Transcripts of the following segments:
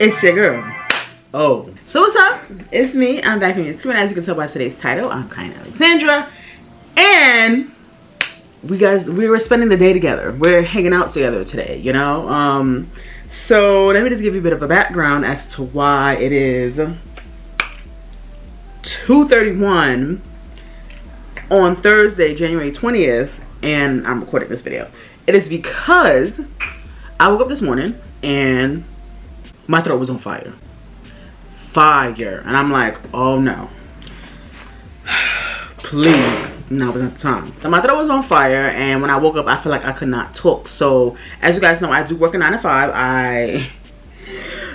It's your girl. Oh. So what's up? It's me. I'm back on your screen. As you can tell by today's title, I'm Kyanna Alexandra. And we were spending the day together. We're hanging out together today, you know? So let me just give you a bit of a background as to why it is 2:31 on Thursday, January 20th, and I'm recording this video. It is because I woke up this morning and my throat was on fire. Fire. And I'm like, oh no. Please. Now was not the time. So my throat was on fire, and when I woke up, I feel like I could not talk. So as you guys know, I do work a 9 to 5.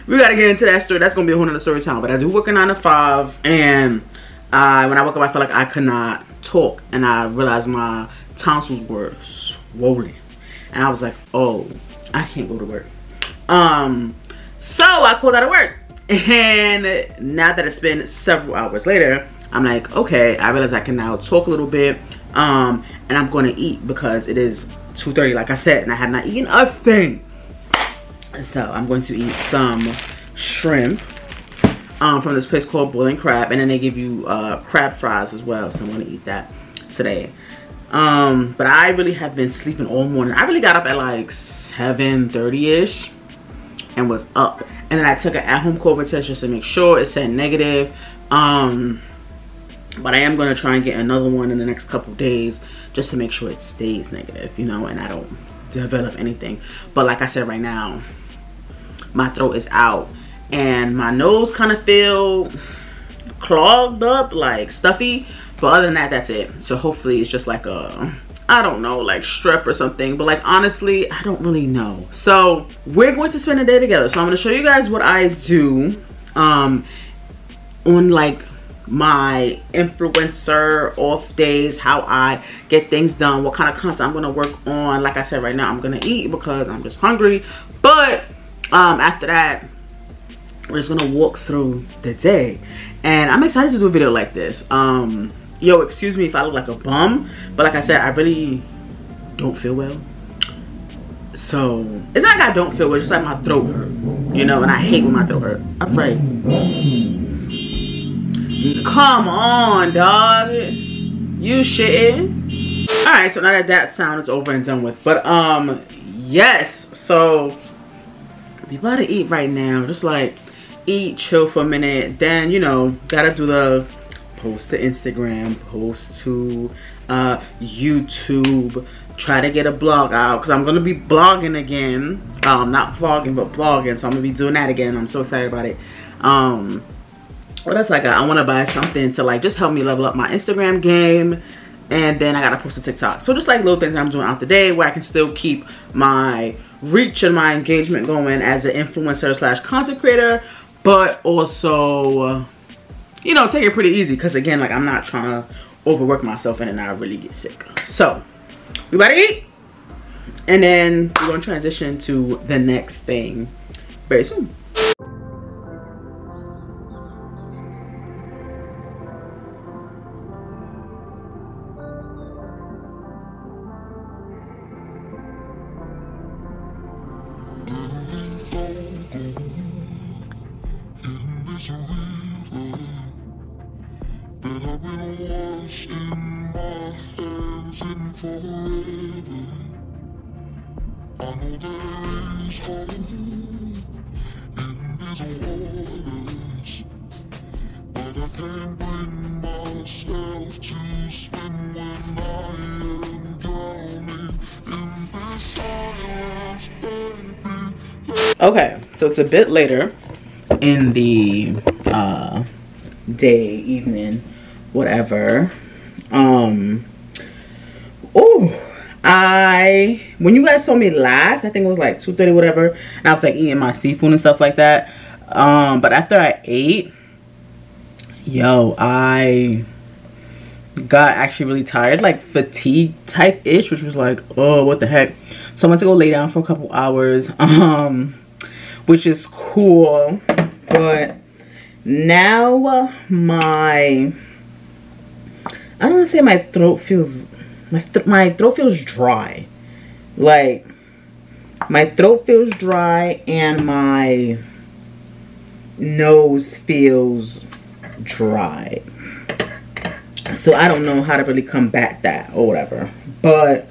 We gotta get into that story. That's gonna be a whole nother story time. But I do work a 9 to 5, and when I woke up, I felt like I could not talk, and I realized my tonsils were swollen, and I was like, oh, I can't go to work. So I called out of work, and now that it's been several hours later, I'm like, okay, I realize I can now talk a little bit, and I'm gonna eat because it is 2:30, like I said, and I have not eaten a thing. So I'm going to eat some shrimp from this place called Boiling Crab, and then they give you crab fries as well, so I'm gonna eat that today. But I really have been sleeping all morning. I really got up at like 7:30-ish and was up, and then I took an at-home COVID test just to make sure it said negative. But I am going to try and get another one in the next couple days just to make sure it stays negative, you know, and I don't develop anything. But like I said, right now, my throat is out and my nose kind of feel clogged up, like stuffy. But other than that, that's it. So hopefully it's just like a, I don't know, like strep or something. But like, honestly, I don't really know. So we're going to spend a day together. So I'm going to show you guys what I do on like my influencer off days, how I get things done, what kind of content I'm gonna work on. Like I said, right now I'm gonna eat because I'm just hungry, but after that we're just gonna walk through the day, and I'm excited to do a video like this. Yo, excuse me if I look like a bum, but like I said, I really don't feel well. So it's not like I don't feel well, it's just like my throat hurt, you know, and I hate when my throat hurt. I'm afraid. Come on, dog. You shitting? All right, so now that that sound is over and done with, but yes, so we about to eat right now. Just like eat, chill for a minute, then you know, gotta do the post to Instagram, post to YouTube, try to get a blog out because I'm gonna be blogging again. Not vlogging, but blogging. So I'm gonna be doing that again. I'm so excited about it. What else I got? I want to buy something to like just help me level up my Instagram game, and then I gotta post a TikTok. So just like little things that I'm doing out the day where I can still keep my reach and my engagement going as an influencer slash content creator, but also you know, take it pretty easy because again, like I'm not trying to overwork myself and then I really get sick. So we about to eat, and then we're gonna transition to the next thing very soon. Okay, so it's a bit later in the day, evening, whatever. When you guys saw me last, I think it was like 2:30, whatever, and I was like eating my seafood and stuff like that. But after I ate, yo, I got actually really tired, like fatigue type ish, which was like, oh, what the heck. So I went to go lay down for a couple hours, which is cool. But now my, I don't want to say my throat feels, my throat feels dry. Like my throat feels dry, and my nose feels dry. So I don't know how to really combat that or whatever. But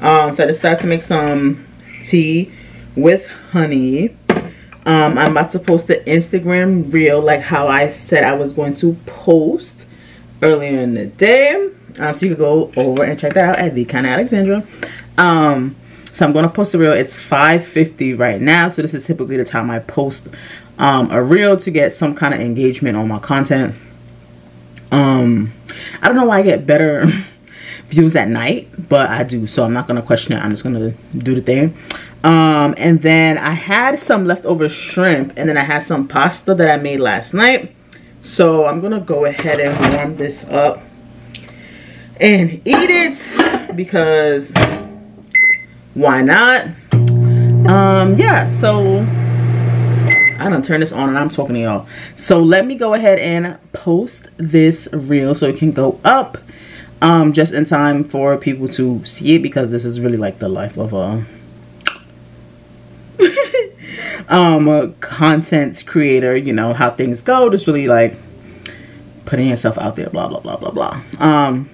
so I decided to make some tea with honey. I'm about to post the Instagram reel like how I said I was going to post earlier in the day. So you can go over and check that out at the Kyanna Alexandra. So I'm going to post a reel. It's 5:50 right now. So this is typically the time I post a reel to get some kind of engagement on my content. I don't know why I get better views at night, but I do. So I'm not going to question it. I'm just going to do the thing. And then I had some leftover shrimp, and then I had some pasta that I made last night. So I'm going to go ahead and warm this up and eat it because why not? Yeah, so I done turned this on and I'm talking to y'all. So let me go ahead and post this reel so it can go up just in time for people to see it, because this is really like the life of a a content creator. You know how things go, just really like putting yourself out there, blah blah blah blah blah.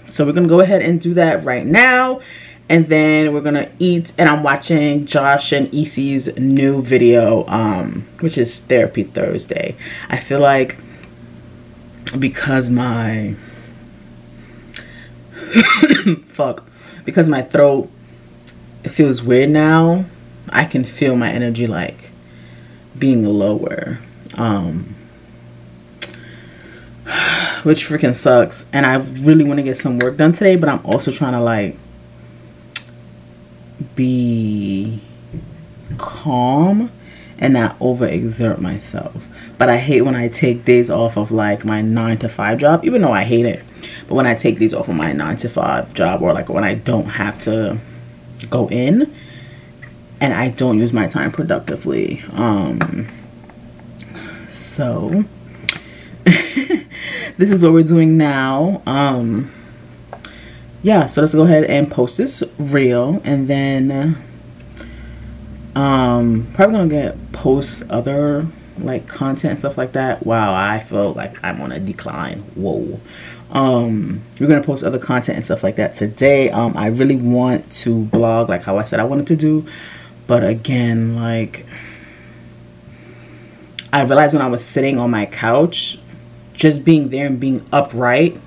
So we're gonna go ahead and do that right now, and then we're gonna eat. And I'm watching Josh and Issy's new video, which is Therapy Thursday. I feel like because my because my throat, it feels weird now. I can feel my energy like being lower, which freaking sucks. And I really want to get some work done today, but I'm also trying to like be calm and not overexert myself. But I hate when I take days off of like my 9-to-5 job, even though I hate it. But when I take days off of my 9-to-5 job, or like when I don't have to go in and I don't use my time productively. So this is what we're doing now. Yeah, so let's go ahead and post this reel, and then probably gonna get post other like content, stuff like that. Wow, I feel like I'm on a decline. Whoa. We're gonna post other content and stuff like that today. I really want to blog like how I said I wanted to do, but again, like I realized when I was sitting on my couch, just being there and being upright,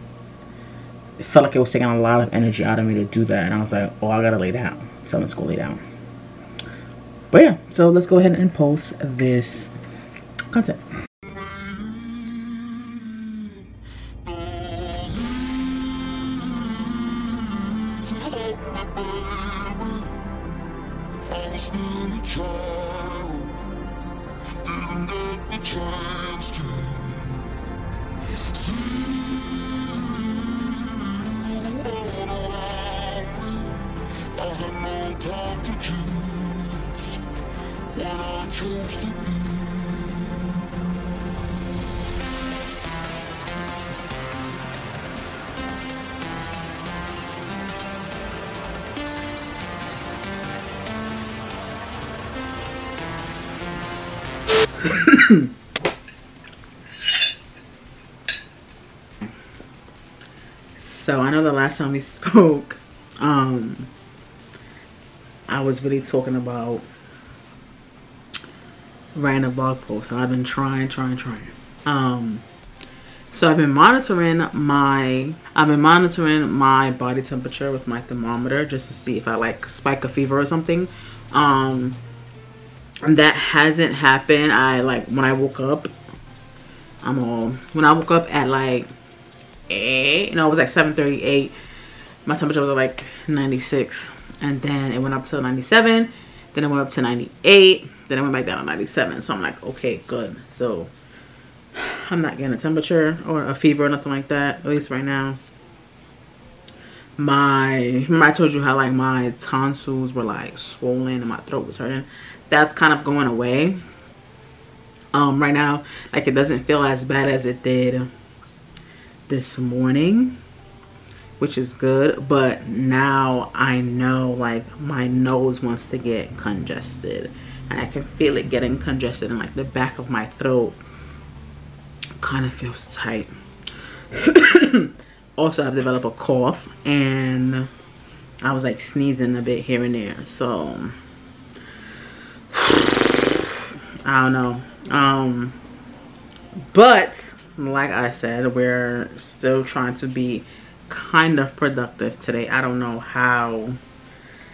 it felt like it was taking a lot of energy out of me to do that. And I was like, oh, I gotta lay down. So I'm just gonna lay down. But yeah, so let's go ahead and post this content. So I know the last time we spoke, I was really talking about writing a blog post. So I've been trying. So I've been monitoring my body temperature with my thermometer just to see if I like spike a fever or something. That hasn't happened. I like when I woke up, when I woke up at like 8, no, it was like 7:38. My temperature was like 96, and then it went up to 97, then it went up to 98, then it went back down to 97. So I'm like, okay, good. So I'm not getting a temperature or a fever or nothing like that, at least right now. Remember I told you how like my tonsils were like swollen and my throat was hurting. That's kind of going away right now. Like it doesn't feel as bad as it did this morning, which is good. But now I know like my nose wants to get congested, and I can feel it getting congested in like the back of my throat, kind of feels tight. Also, I've developed a cough and I was like sneezing a bit here and there, so I don't know. But like I said, we're still trying to be kind of productive today. I don't know how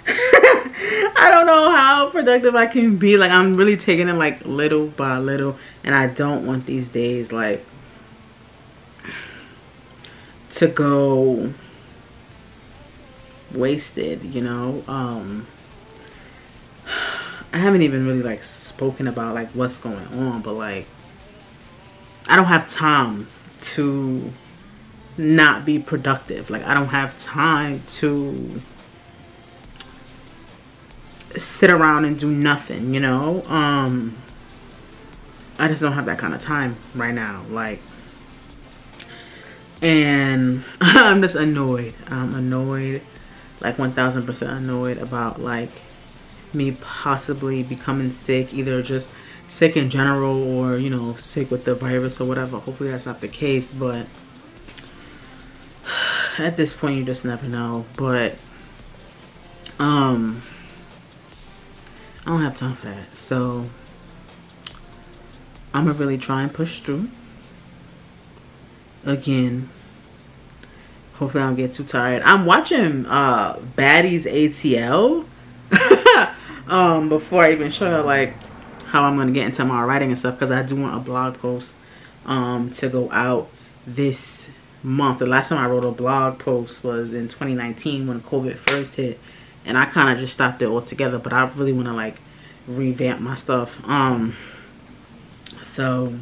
I don't know how productive I can be. Like, I'm really taking it like little by little, and I don't want these days like to go wasted, you know. I haven't even really like spoken about like what's going on, but like I don't have time to not be productive. Like, I don't have time to sit around and do nothing, you know. I just don't have that kind of time right now, like, and I'm just annoyed. I'm annoyed, like 1000% annoyed about like me possibly becoming sick, either just sick in general or, you know, sick with the virus or whatever. Hopefully that's not the case, but at this point you just never know. But I don't have time for that, so I'm gonna really try and push through. Again, hopefully I don't get too tired. I'm watching Baddies ATL before I even show you like how I'm gonna get into my writing and stuff, because I do want a blog post to go out this month. The last time I wrote a blog post was in 2019 when COVID first hit, and I kind of just stopped it altogether. But I really want to like revamp my stuff. So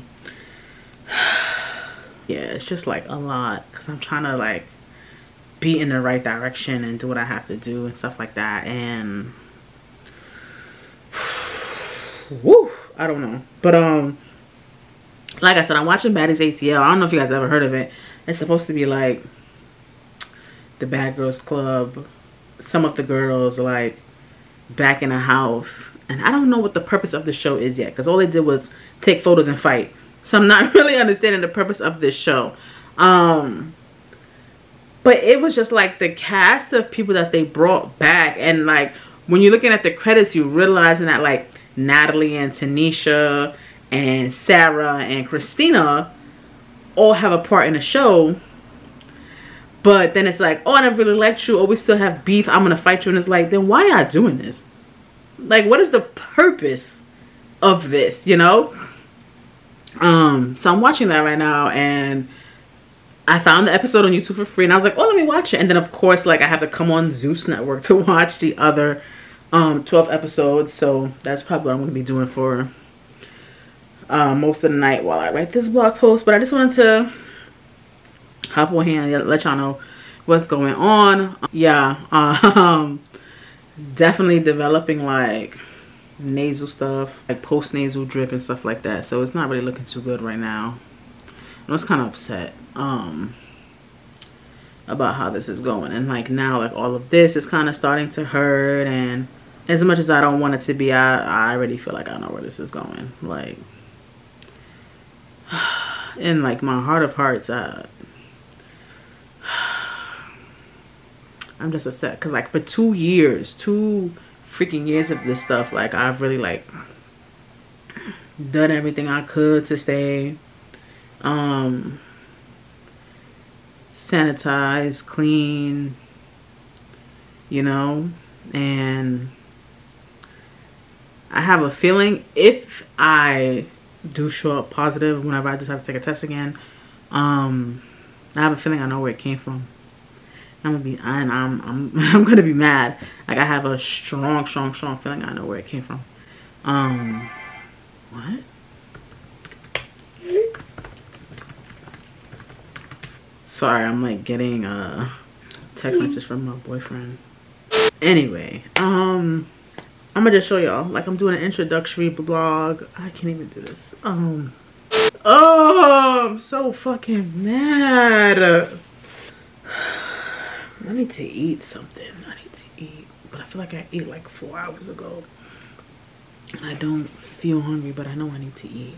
yeah, it's just like a lot, because I'm trying to like be in the right direction and do what I have to do and stuff like that. And woo, I don't know. But like I said, I'm watching Baddies ATL. I don't know if you guys ever heard of it. It's supposed to be like the Bad Girls Club. Some of the girls are like back in the house, and I don't know what the purpose of the show is yet, because all they did was take photos and fight, so I'm not really understanding the purpose of this show. But it was just like the cast of people that they brought back, and like when you're looking at the credits, you're realizing that like Natalie and Tanisha and Sarah and Christina all have a part in the show. But then it's like, oh, I never really liked you, or we still have beef, I'm going to fight you. And it's like, then why y'all doing this? Like, what is the purpose of this, you know? So I'm watching that right now, and I found the episode on YouTube for free, and I was like, oh, let me watch it. And then, of course, like, I have to come on Zeus Network to watch the other 12 episodes. So that's probably what I'm going to be doing for most of the night while I write this blog post. But I just wanted to hop on here and let y'all know what's going on. Yeah, definitely developing like nasal stuff, like post nasal drip and stuff like that, so it's not really looking too good right now. I was kind of upset about how this is going, and like now like all of this is kind of starting to hurt, and as much as I don't want it to be, I already feel like I know where this is going, like in like my heart of hearts. I'm just upset, because like for 2 years, 2 freaking years of this stuff, like I've really like done everything I could to stay sanitized, clean, you know. And I have a feeling if I do show up positive whenever I just have to take a test again, I have a feeling I know where it came from. I'm gonna be mad. Like, I have a strong feeling I know where it came from. What? Sorry, I'm like getting text messages from my boyfriend. Anyway, I'm gonna just show y'all. Like, I'm doing an introductory blog. I can't even do this. Oh, I'm so fucking mad. I need to eat something. I need to eat, but I feel like I ate like 4 hours ago, and I don't feel hungry, but I know I need to eat.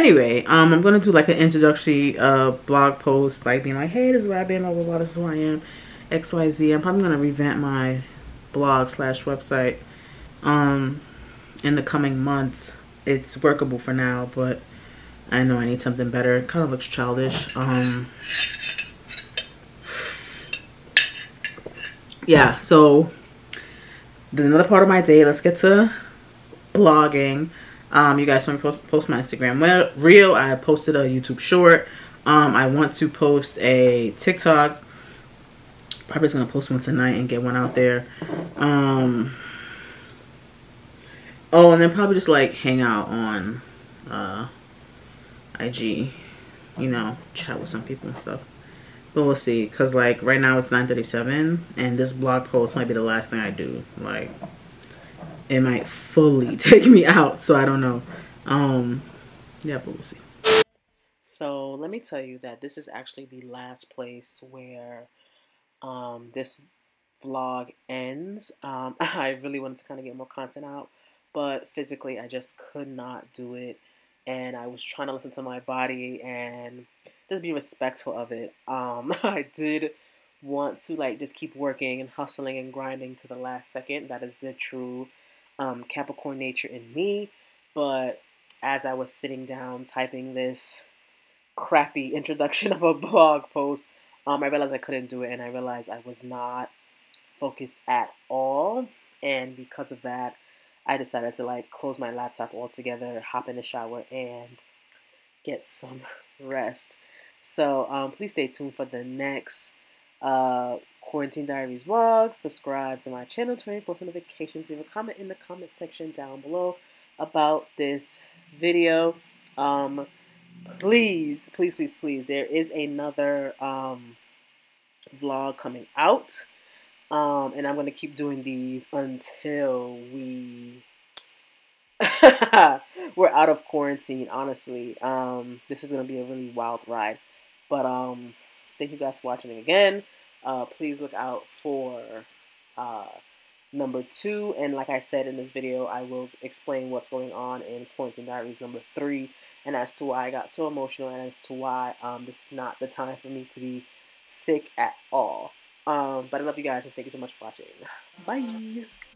anyway, I'm gonna do like an introductory blog post, like being like, hey, this is where I've been, blah, blah, blah, this is who I am, XYZ. I'm probably gonna revamp my blog/website in the coming months. It's workable for now, but I know I need something better. It kind of looks childish. Yeah, so another part of my day, let's get to blogging. You guys saw me post my Instagram reel. I posted a YouTube short. I want to post a TikTok. Probably just gonna post one tonight and get one out there. Oh, and then probably just like hang out on IG, you know, chat with some people and stuff. But we'll see, because like right now it's 9:37 and this blog post might be the last thing I do. Like, it might fully take me out, so I don't know. Yeah, but we'll see. So let me tell you that this is actually the last place where this vlog ends. I really wanted to kind of get more content out, but physically I just could not do it, and I was trying to listen to my body and just be respectful of it. I did want to like just keep working and hustling and grinding to the last second. That is the true Capricorn nature in me. But as I was sitting down typing this crappy introduction of a blog post, I realized I couldn't do it, and I realized I was not focused at all. And because of that, I decided to like close my laptop altogether, hop in the shower, and get some rest. So please stay tuned for the next Quarantine Diaries vlog. Subscribe to my channel, turn on post notifications, leave a comment in the comment section down below about this video. Please, there is another vlog coming out, and I'm going to keep doing these until we're out of quarantine, honestly. This is going to be a really wild ride, but thank you guys for watching again. Please look out for number 2, and like I said in this video, I will explain what's going on in Quarantine Diaries number 3, and as to why I got so emotional, and as to why this is not the time for me to be sick at all. But I love you guys, and thank you so much for watching. Bye!